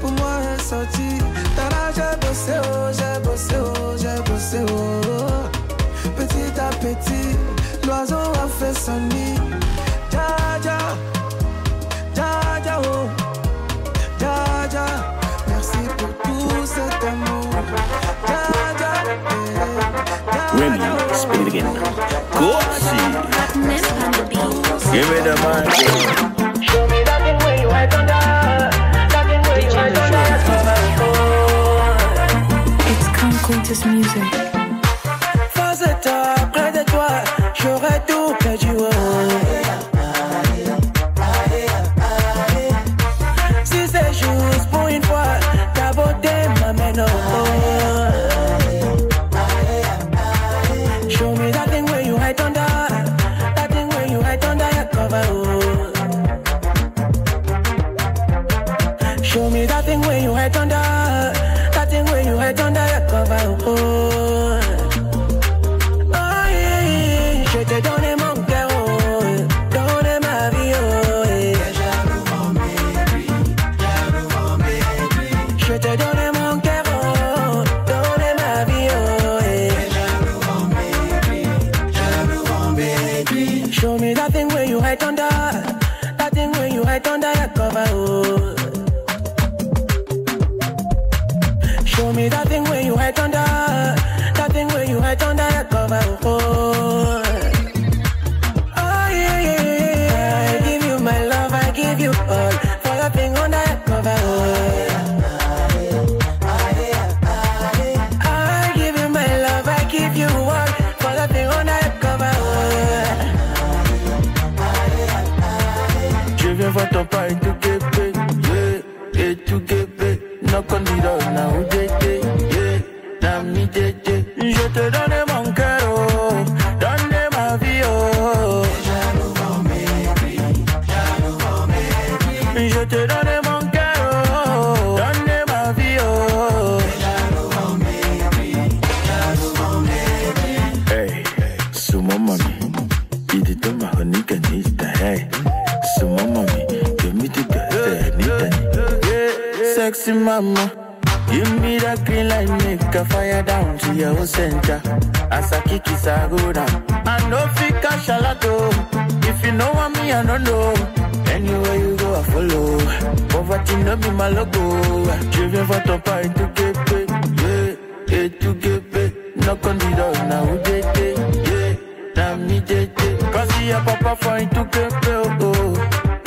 pour moi elle sortit. Tara, j'ai bossé, oh, j'ai bossé, oh, j'ai bossé, oh. Petit à petit, l'oiseau a fait son nid. Ja, ja, ja, ja, oh, ja, ja. Merci pour tout cet amour. Ja, ja, ja, ja, ja, ja. It's Conquintus music. Face-toi, près de toi, j'aurais tout perdu. Si c'est juste pour une fois, ta beauté m'amène au haut. Show me that thing where you hide under, that thing where you hide under your cover. Show me that thing when you hide under, that thing when you hide under your cover. Oh, oh yeah, je te donne mon cœur, oh, donne ma vie, oh yeah. Jaloux mon mépris, jaloux mon mépris. Je te donne mon cœur, oh, donne ma vie, oh yeah. Jaloux mon mépris, jaloux mon mépris. Show me that thing when you hide under, that thing when you hide under your cover. Oh. je te donne mon cœur, oh, donne ma vie, oh. Hey, sumo mami, idito mahoni kanita, hey, sumo mami, give me the best, nitani. Sexy mama. Give me that green light, make a fire down to your center. As a kick is a go down. I know fit cash a lot, oh. If you know what me, I don't know. Anywhere you go, I follow. Poverty no be my logo. Je viens voir ton père et tout guépé. Yeah, et tout guépé. Knock on the door, now who they take. Yeah, now me they take. Cause he a papa for it tout guépé, oh, oh.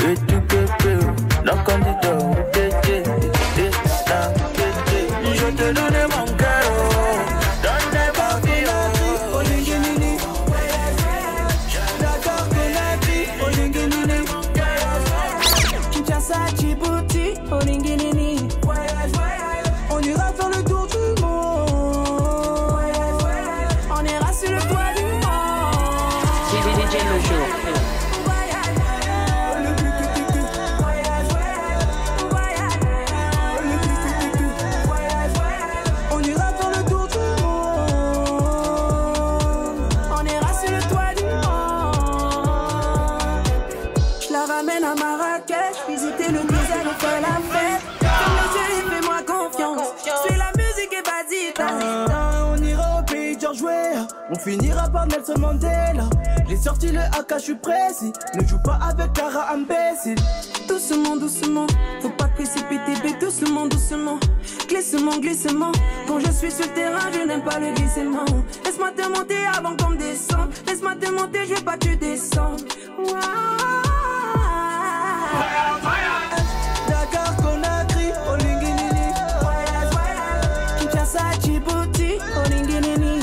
Et tout guépé, oh. Knock on the door, who they take. Je te donne mon cœur, donne pas de vie, oh lingini, j'adore que la vie, oh lingini, Kinshasa, Djibouti, oh lingini, on ira faire le tour du monde, on ira sur le toit du monde. C'est D J Lejour. On finira par Nelson Mandela. J'ai sorti le A K, je suis précis. Ne joue pas avec Cara, imbécile. Doucement, doucement, faut pas précipiter, mais doucement, doucement. Glissement, glissement. Quand je suis sur le terrain, je n'aime pas le glissement. Laisse-moi te monter avant qu'on me descende. Laisse-moi te monter, je veux pas que tu descendes. Wow. Dakar, Conakry, Olinguinini. Kinshasa, Djibouti, Olinguinini.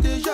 D J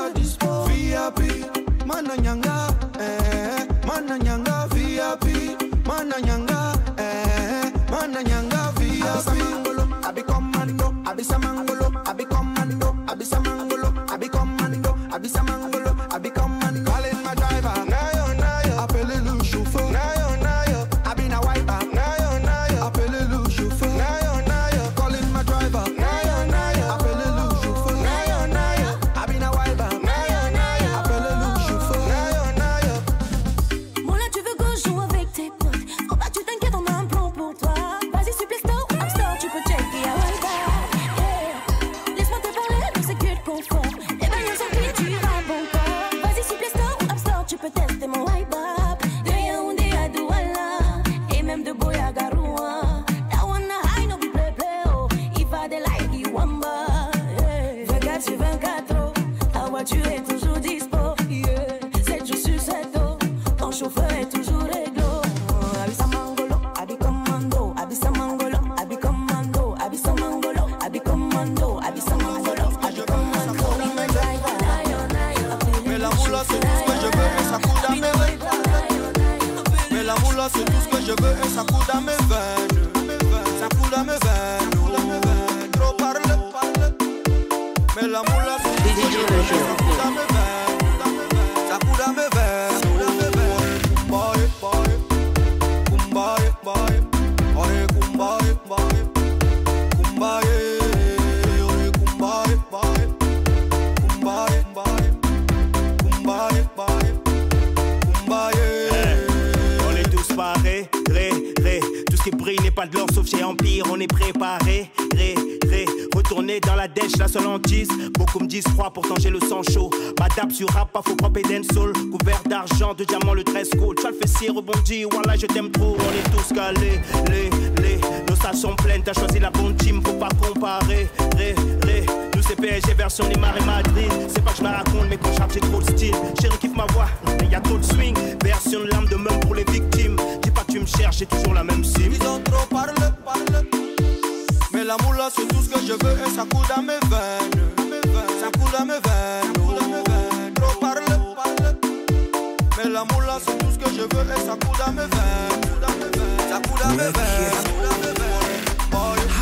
Lejour. sauf chez Empire, on est préparé. Ré, ré, retourner dans la dèche, la seule hantise. Beaucoup me disent froid, pourtant j'ai le sang chaud. M'adapte sur rap, pas faux propre et dancehall. Couvert d'argent, de diamant, le dress code. Tu as le fessier rebondi, voilà, je t'aime trop. On est tous calés, les, les. Nos stages sont pleines, t'as choisi la bonne team, faut pas comparer. Ré, ré. C'est P S G version Neymar et Madrid. C'est pas que je me raconte, mais quand je rappe j'ai trop de style. Chérie kiffe ma voix, y'a trop de swing. Version lame de même pour les victimes. Dis pas que tu me cherches, j'ai toujours la même sim. Ils ont trop parlé, parlé. Mais l'amour là c'est tout ce que je veux. Et ça coule à mes veines. Ça coule à mes veines. Trop parlé, parlé. Mais l'amour là c'est tout ce que je veux. Et ça coule à mes veines. Ça coule à mes veines.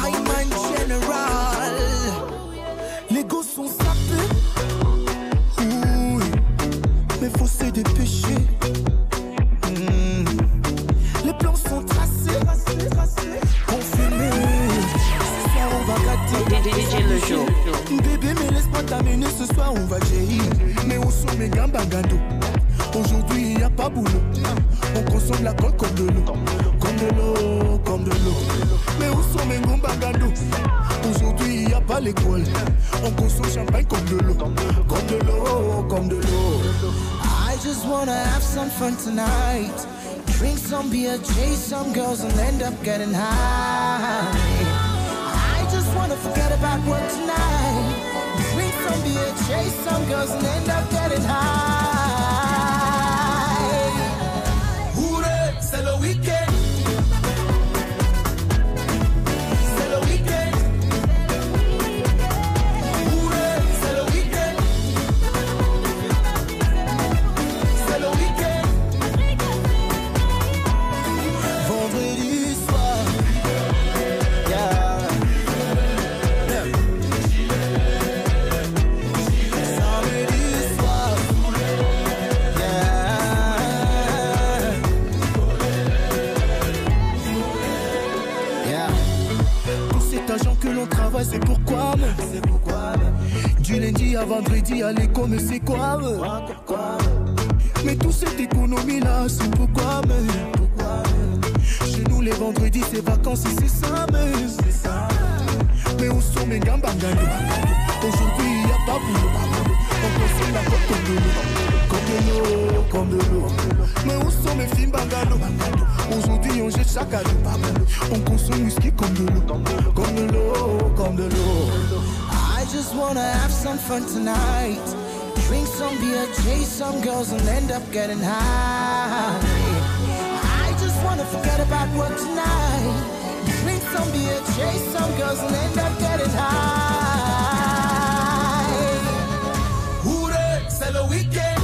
High man general. Les gosses sont sapés, oui, mais faut se dépêcher. Mmh. Les plans sont tracés, tracés, tracés. Confirmés. Ce soir on va gâter. D J Lejour. Bébé, mais laisse pas t'amener. Ce soir on va jaillir. Mais où sont mes gambas gado? Aujourd'hui y a pas boulot. On consomme la colle comme de l'eau, comme de l'eau, comme de l'eau. Mais où sont mes gambas gado? Aujourd'hui y a pas l'école. On consomme champagne comme de l'eau, comme de l'eau, comme de l'eau. I just wanna have some fun tonight. Drink some beer, chase some girls and end up getting high. I just wanna forget about work tonight. Drink some beer, chase some girls and end up getting high. Hooray, c'est le week-end. C'est pourquoi, c'est pourquoi du lundi à vendredi à l'école, c'est quoi, quoi, quoi. Mais toute cette économie là, c'est pourquoi, pourquoi. Chez nous les vendredis c'est vacances et c'est ça, c'est ça. Mais où sont mes gambangano? Aujourd'hui il n'y a pas boulot. On consomme la coque comme de l'eau, comme de l'eau, comme de l'eau. Mais où sont mes films bangano? Aujourd'hui on jette chaque cadeau. On consomme whisky comme de l'eau, comme de l'eau, comme de l'eau. I just wanna have some fun tonight. Drink some beer, chase some girls and end up getting high. I just wanna forget about work tonight. Drink some beer, chase some girls and end up getting high. Hooray, c'est le week-end.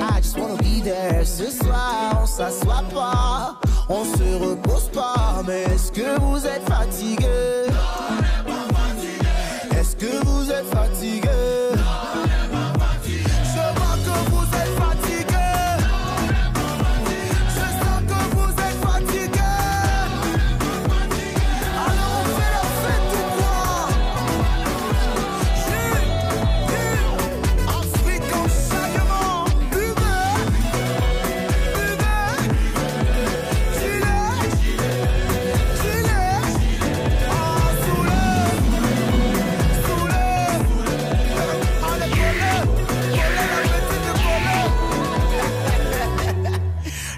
I just wanna be there. Ce soir, on s'assoit pas, on se repose pas. Mais est-ce que vous êtes fatigué? On n'est pas fatigué. Est-ce que vous êtes fatigué? On n'est pas fatigué. Je vois que vous êtes fatigué. On n'est pas fatigué. Je sens que vous êtes fatigué. On n'est pas fatigué. Alors on fait la fête ou quoi? Ensuite on se.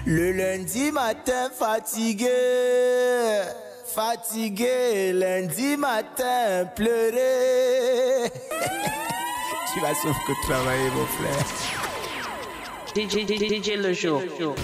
Le lundi matin fatigué, fatigué, lundi matin pleuré. Tu vas sauf que travailler mon frère. D J Lejour.